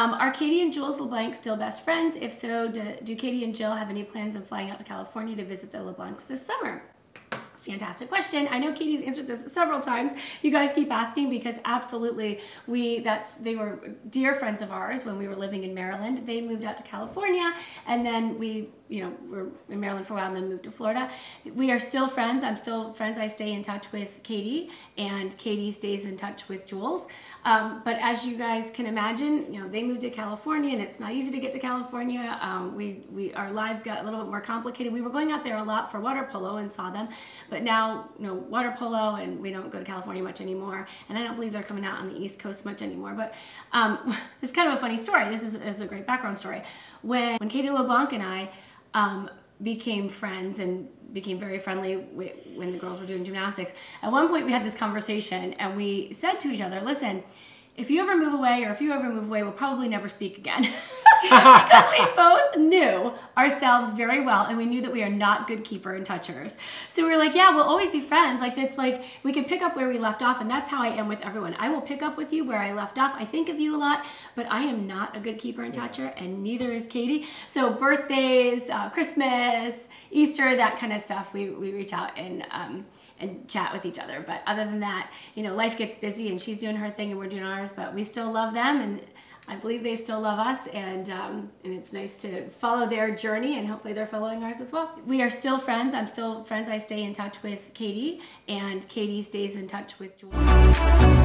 Are Katie and Jules LeBlanc still best friends? If so, do Katie and Jill have any plans of flying out to California to visit the LeBlancs this summer? Fantastic question. I know Katie's answered this several times. You guys keep asking because absolutely they were dear friends of ours when we were living in Maryland. They moved out to California and then we, were in Maryland for a while and then moved to Florida. We are still friends. I'm still friends. I stay in touch with Katie and Katie stays in touch with Jules. But as you guys can imagine, they moved to California and it's not easy to get to California. Our lives got a little bit more complicated. We were going out there a lot for water polo and saw them. But now, water polo, and we don't go to California much anymore. And I don't believe they're coming out on the East Coast much anymore. But it's kind of a funny story. This is a great background story. When Katie LeBlanc and I became friends and became very friendly when the girls were doing gymnastics, at one point we had this conversation and we said to each other, listen, if you ever move away or if you ever move away, we'll probably never speak again. Because we both knew ourselves very well and we knew that we are not good keeper and touchers. So we were like, yeah, we'll always be friends. Like, it's like we can pick up where we left off, and that's how I am with everyone. I will pick up with you where I left off. I think of you a lot, but I am not a good keeper and toucher, and neither is Katie. So birthdays, Christmas, Easter, that kind of stuff, we reach out and chat with each other. But other than that, life gets busy and she's doing her thing and we're doing ours, but we still love them and I believe they still love us, and it's nice to follow their journey, and hopefully they're following ours as well. We are still friends. I'm still friends. I stay in touch with Katie and Katie stays in touch with Jules.